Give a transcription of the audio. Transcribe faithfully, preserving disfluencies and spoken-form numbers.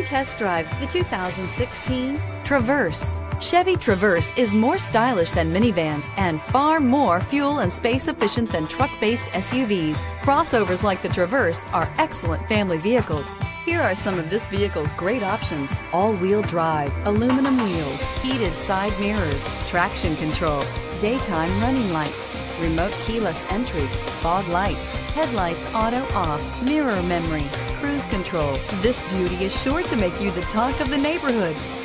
Come test drive the two thousand sixteen Traverse. Chevy Traverse is more stylish than minivans and far more fuel and space efficient than truck-based S U Vs. Crossovers like the Traverse are excellent family vehicles. Here are some of this vehicle's great options: all-wheel drive, aluminum wheels, heated side mirrors, traction control, daytime running lights, remote keyless entry, fog lights, headlights auto off, mirror memory, cruise control. This beauty is sure to make you the talk of the neighborhood.